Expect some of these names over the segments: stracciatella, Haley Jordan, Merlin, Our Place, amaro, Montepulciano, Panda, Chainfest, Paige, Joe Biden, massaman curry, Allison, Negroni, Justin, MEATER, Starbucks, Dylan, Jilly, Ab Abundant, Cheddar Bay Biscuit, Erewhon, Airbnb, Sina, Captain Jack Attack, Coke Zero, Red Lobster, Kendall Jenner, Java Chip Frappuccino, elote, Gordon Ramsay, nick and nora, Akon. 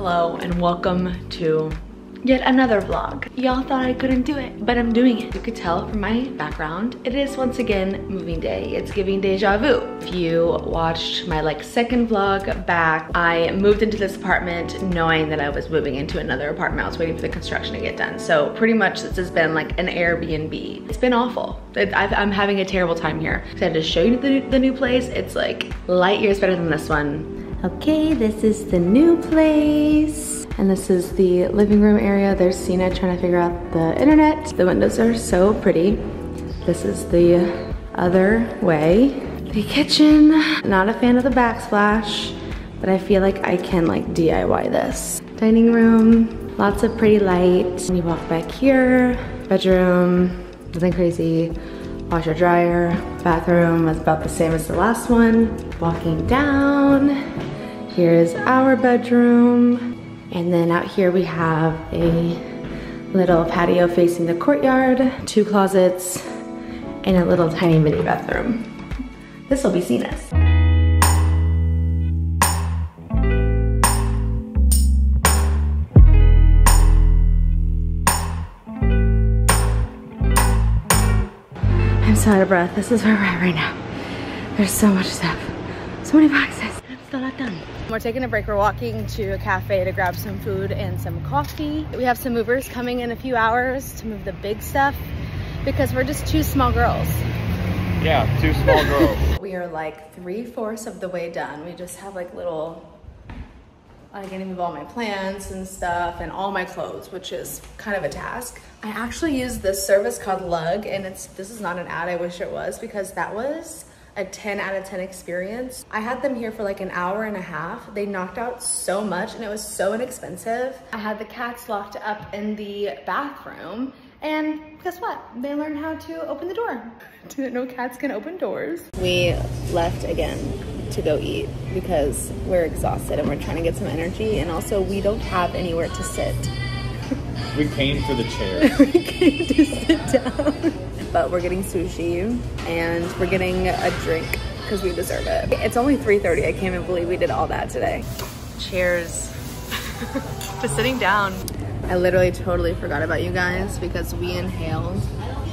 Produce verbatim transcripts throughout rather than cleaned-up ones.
Hello and welcome to yet another vlog. Y'all thought I couldn't do it, but I'm doing it. You could tell from my background, it is once again moving day. It's giving deja vu. If you watched my like second vlog back, I moved into this apartment knowing that I was moving into another apartment. I was waiting for the construction to get done. So pretty much this has been like an Airbnb. It's been awful. I've, I'm having a terrible time here. So I had to show you the, the new place. It's like light years better than this one. Okay, this is the new place. And this is the living room area. There's Sina trying to figure out the internet. The windows are so pretty. This is the other way. The kitchen. Not a fan of the backsplash, but I feel like I can like D I Y this. Dining room, lots of pretty light. You walk back here, bedroom, nothing crazy. Washer dryer, bathroom was about the same as the last one. Walking down, here is our bedroom. And then out here we have a little patio facing the courtyard, two closets, and a little tiny mini bathroom. This will be Cena's. Out of breath. This is where we're at right now. There's so much stuff. So many boxes. I'm still not done. We're taking a break. We're walking to a cafe to grab some food and some coffee. We have some movers coming in a few hours to move the big stuff because we're just two small girls. Yeah, two small girls. We are like three-fourths of the way done. We just have like little... I'm getting to move all my plants and stuff and all my clothes, which is kind of a task. I actually use this service called Lug, and it's this is not an ad, I wish it was, because that was a ten out of ten experience. I had them here for like an hour and a half. They knocked out so much and it was so inexpensive. I had the cats locked up in the bathroom, and guess what? They learned how to open the door. Didn't know cats can open doors. We left again to go eat because we're exhausted and we're trying to get some energy, and also we don't have anywhere to sit. We came for the chair. We came to sit down. But we're getting sushi and we're getting a drink because we deserve it. It's only three thirty. I can't even believe we did all that today. Cheers to sitting down. I literally totally forgot about you guys because we inhaled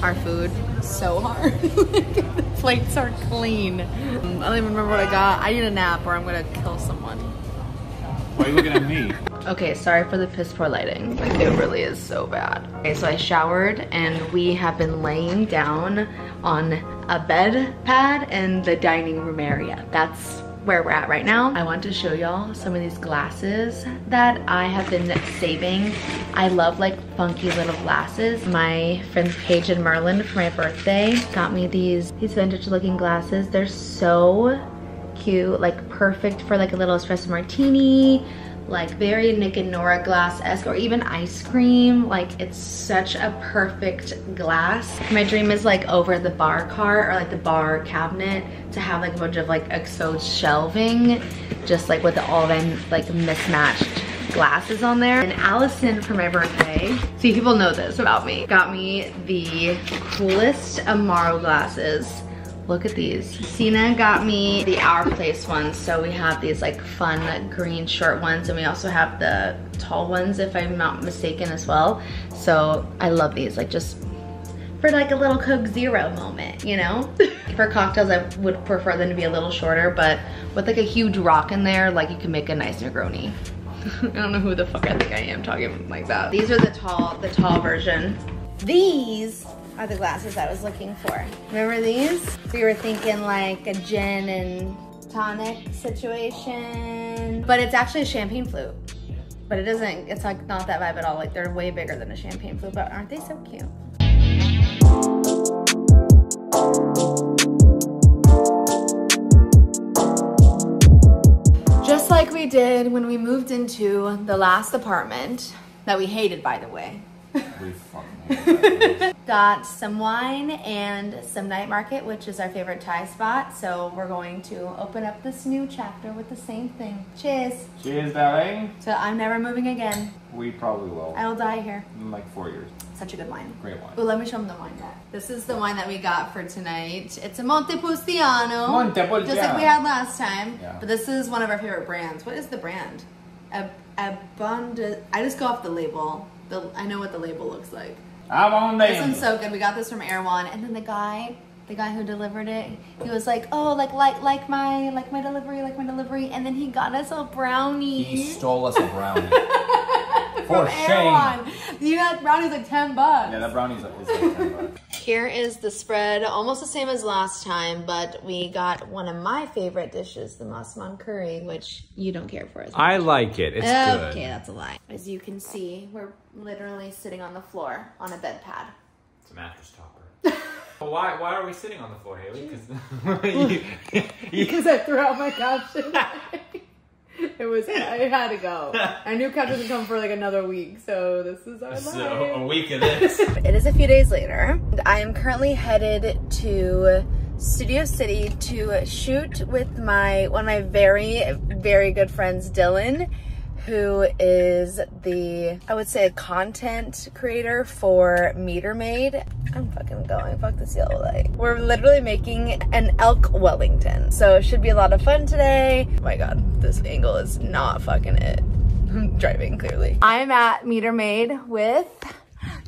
our food so hard. The plates are clean. I don't even remember what I got. I need a nap or I'm gonna kill someone. Why are you looking at me? Okay, sorry for the piss poor lighting. Like, it really is so bad. Okay, so I showered and we have been laying down on a bed pad in the dining room area. That's where we're at right now. I want to show y'all some of these glasses that I have been saving. I love like funky little glasses. My friends Paige and Merlin for my birthday got me these these vintage looking glasses. They're so cute, like perfect for like a little espresso martini, like very Nick and Nora glass-esque, or even ice cream. Like, it's such a perfect glass. My dream is like over the bar cart or like the bar cabinet to have like a bunch of like X O shelving, just like with all them like mismatched glasses on there. And Allison for my birthday, see, people know this about me, got me the coolest Amaro glasses. Look at these. Sina got me the Our Place ones. So we have these like fun green short ones, and we also have the tall ones if I'm not mistaken as well. So I love these, like just for like a little Coke Zero moment, you know? For cocktails, I would prefer them to be a little shorter, but with like a huge rock in there, like you can make a nice Negroni. I don't know who the fuck I think I am talking like that. These are the tall, the tall version. These are the glasses I was looking for. Remember these? We were thinking like a gin and tonic situation, but it's actually a champagne flute. But it doesn't, it's like not that vibe at all. Like, they're way bigger than a champagne flute, but aren't they so cute? Just like we did when we moved into the last apartment that we hated, by the way. We fucking hate that. Got some wine and some night market, which is our favorite Thai spot. So we're going to open up this new chapter with the same thing. Cheers. Cheers, darling. So I'm never moving again. We probably will. I will die here. In like four years. Such a good wine. Great wine. Well, let me show them the wine. This is the wine that we got for tonight. It's a Montepulciano. Montepulciano. Just like we had last time. Yeah. But this is one of our favorite brands. What is the brand? Ab Abundant. I just go off the label. The, I know what the label looks like. I'm on there. This one's so good. We got this from Erewhon, and then the guy, the guy who delivered it, he was like, "Oh, like like like my like my delivery, like my delivery," and then he got us a brownie. He stole us a brownie. For shame. You know that brownie's like ten bucks. Yeah, that brownie's like, is like ten bucks. Here is the spread, almost the same as last time, but we got one of my favorite dishes, the massaman curry, which you don't care for as much. I like it. It's okay, good. Okay, that's a lie. As you can see, we're literally sitting on the floor on a bed pad. It's a mattress topper. Well, why why are we sitting on the floor, Haley? Because because I threw out my couch. It was, I had to go. I knew Kat doesn't come for like another week, so this is our so life. A week of this. It is a few days later. I am currently headed to Studio City to shoot with my, one of my very, very good friends, Dylan, who is the, I would say a content creator for MEATER Made. I'm fucking going, fuck this yellow light. We're literally making an elk Wellington. So it should be a lot of fun today. Oh my God, this angle is not fucking it. I'm driving clearly. I'm at MEATER Made with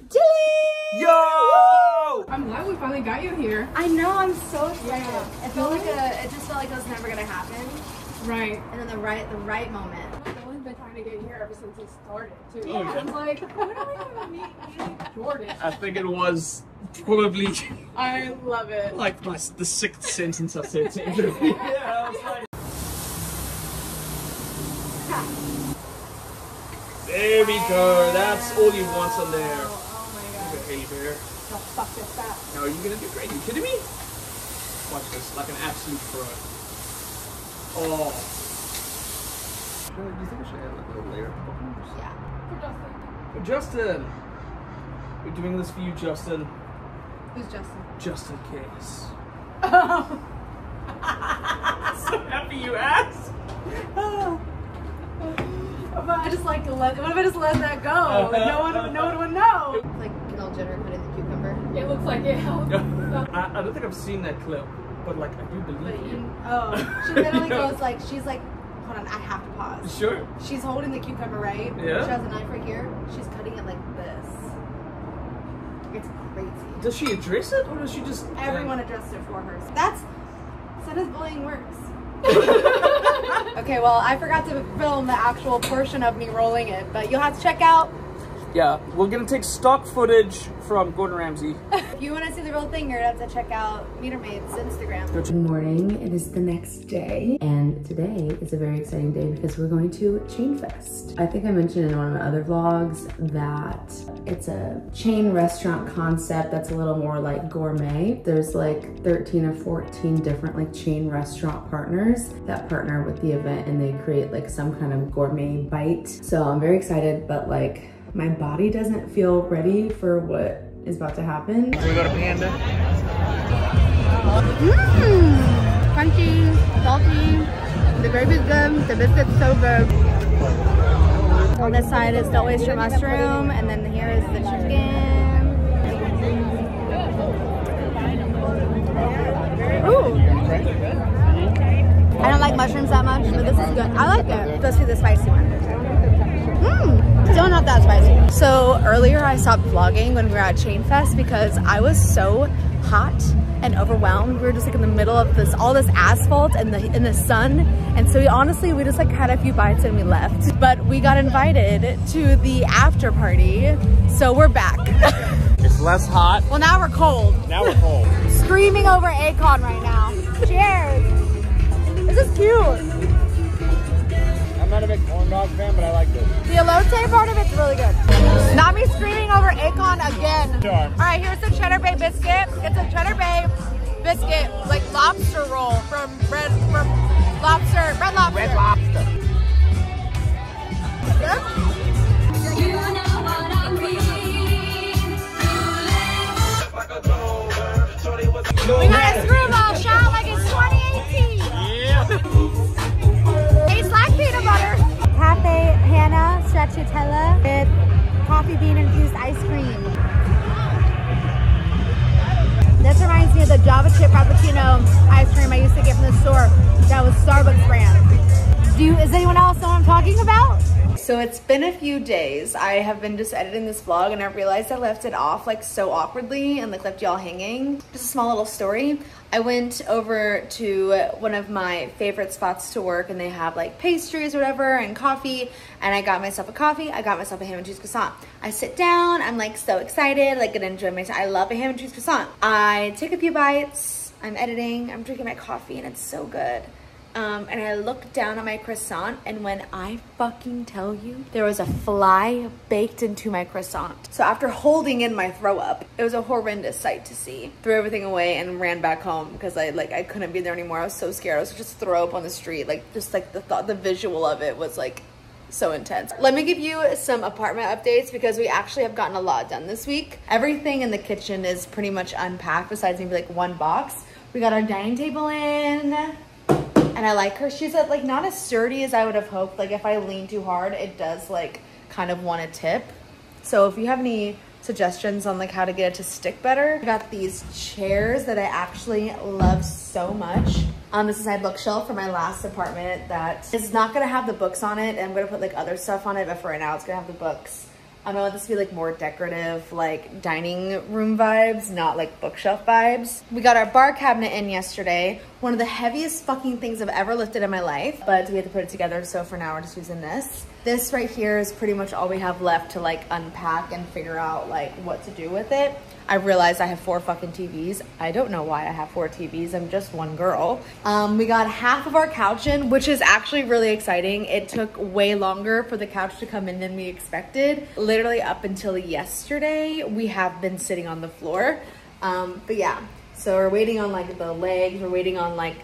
Jilly! Yo! I'm glad we finally got you here. I know, I'm so excited. Yeah. It felt like a, it just felt like it was never gonna happen. Right. And then the right, the right moment. Been trying to get here ever since it started too. Yeah. I was like, when are we gonna meet, meet Jordan? I think it was probably I love it. Like my, the sixth sentence I said to him. Yeah, I was like there we go, that's all you want on there. Oh, oh my god. Hey bear. I'll fuck this up. No, you're gonna do great, are you kidding me? Watch this, like an absolute pro. Oh, do you think we should add like a little layer of bubbles? Yeah. For Justin. For Justin! We're doing this for you, Justin. Who's Justin? Justin Case. Oh! So happy you asked! Oh. I just like to let, what if I just let that go? Uh, no one no one would know! It's like Kendall Jenner put in the cucumber. It looks like it helps. I, I don't think I've seen that clip, but like I do believe it. Oh. She literally yeah. goes like, she's like, hold on, I have to pause. Sure. She's holding the cucumber, right? Yeah. She has a knife right here. She's cutting it like this. It's crazy. Does she address it, or does she just... Everyone addressed it for her. That's... Sina's bullying works. Okay, well, I forgot to film the actual portion of me rolling it, but you'll have to check out... Yeah, we're going to take stock footage from Gordon Ramsay. If you want to see the real thing, you're going to have to check out MEATER Maid's Instagram. Good morning. It is the next day, and today is a very exciting day because we're going to Chainfest. I think I mentioned in one of my other vlogs that it's a chain restaurant concept that's a little more like gourmet. There's like thirteen or fourteen different like chain restaurant partners that partner with the event, and they create like some kind of gourmet bite. So I'm very excited, but like... my body doesn't feel ready for what is about to happen. We go to Panda. Mmm! Crunchy, salty. The gravy's good. The biscuit's so good. On this side is the oyster mushroom, and then here is the chicken. Ooh! I don't like mushrooms that much, but this is good. I like it. Let's do the spicy one. Mmm, still not that spicy. So earlier I stopped vlogging when we were at Chainfest because I was so hot and overwhelmed. We were just like in the middle of this, all this asphalt and the in the sun. And so we honestly, we just like had a few bites and we left. But we got invited to the after party, so we're back. It's less hot. Well, now we're cold. Now we're cold. Screaming over Akon right now. Cheers. This is cute. I'm not a big corn dog fan, but I like this. The elote part of it's really good. Not me screaming over Akon again. Sure. All right, here's the Cheddar Bay Biscuit. It's a Cheddar Bay Biscuit, like lobster roll from Red, from Lobster, Red Lobster. Red Lobster. Good? You know what I mean. We got a screwball shot like it's twenty eighteen. Yeah. Peanut butter. Cafe Hannah stracciatella with coffee bean infused ice cream. This reminds me of the Java Chip Frappuccino ice cream I used to get from the store that was Starbucks brand. Do you, is anyone else know what I'm talking about? So it's been a few days. I have been just editing this vlog and I realized I left it off like so awkwardly and like left y'all hanging. Just a small little story. I went over to one of my favorite spots to work and they have like pastries or whatever and coffee, and I got myself a coffee. I got myself a ham and cheese croissant. I sit down, I'm like so excited, like gonna enjoy my time. I love a ham and cheese croissant. I take a few bites, I'm editing, I'm drinking my coffee and it's so good. Um, and I looked down at my croissant, and when I fucking tell you, there was a fly baked into my croissant. So after holding in my throw up, it was a horrendous sight to see. Threw everything away and ran back home because I like I couldn't be there anymore. I was so scared. I was just throw up on the street. Like just like the thought, the visual of it was like so intense. Let me give you some apartment updates because we actually have gotten a lot done this week. Everything in the kitchen is pretty much unpacked besides maybe like one box. We got our dining table in. And I like her. She's like not as sturdy as I would have hoped. Like if I lean too hard, it does like kind of want to tip. So if you have any suggestions on like how to get it to stick better. I got these chairs that I actually love so much. Um, this is my bookshelf for my last apartment that is not going to have the books on it. And I'm going to put like other stuff on it. But for right now, it's going to have the books. I want this to be like more decorative, like dining room vibes, not like bookshelf vibes. We got our bar cabinet in yesterday. One of the heaviest fucking things I've ever lifted in my life, but we had to put it together. So for now, we're just using this. This right here is pretty much all we have left to like unpack and figure out like what to do with it. I realized I have four fucking T Vs. I don't know why I have four T Vs. I'm just one girl. Um, we got half of our couch in, which is actually really exciting. It took way longer for the couch to come in than we expected. Literally up until yesterday, we have been sitting on the floor. Um, but yeah, so we're waiting on like the legs. We're waiting on like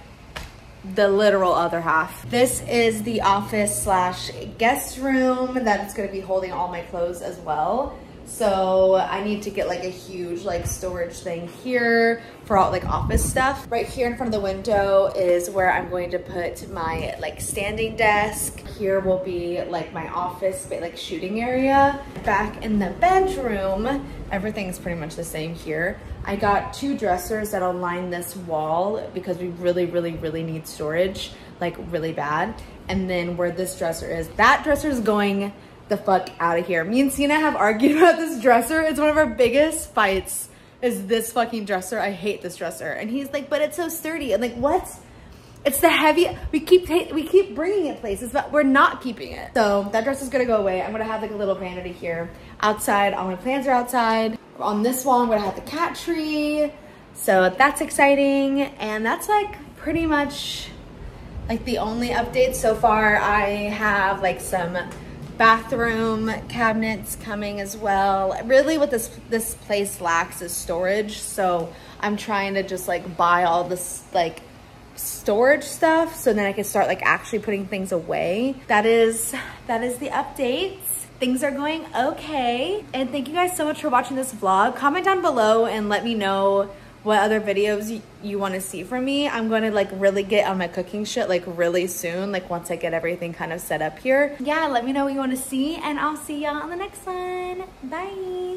the literal other half. This is the office slash guest room that's gonna be holding all my clothes as well. So I need to get like a huge like storage thing here for all like office stuff. Right here in front of the window is where I'm going to put my like standing desk. Here will be like my office, but like shooting area. Back in the bedroom, everything's pretty much the same here. I got two dressers that'll line this wall because we really, really, really need storage, like really bad. And then where this dresser is, that dresser is going the fuck out of here. Me and Sina have argued about this dresser. It's one of our biggest fights is this fucking dresser. I hate this dresser. And he's like, but it's so sturdy. I'm like, what? It's the heavy, we keep we keep bringing it places, but we're not keeping it. So that dresser's gonna go away. I'm gonna have like a little vanity here. Outside, all my plants are outside. On this wall, I'm gonna have the cat tree. So that's exciting. And that's like pretty much like the only update so far. I have like some bathroom cabinets coming as well. Really what this this place lacks is storage, so I'm trying to just like buy all this like storage stuff so then I can start like actually putting things away. That is that is the updates. Things are going okay, and thank you guys so much for watching this vlog. Comment down below and let me know what other videos you, you want to see from me. I'm going to like really get on my cooking shit like really soon, like once I get everything kind of set up here. Yeah, let me know what you want to see and I'll see y'all on the next one. Bye.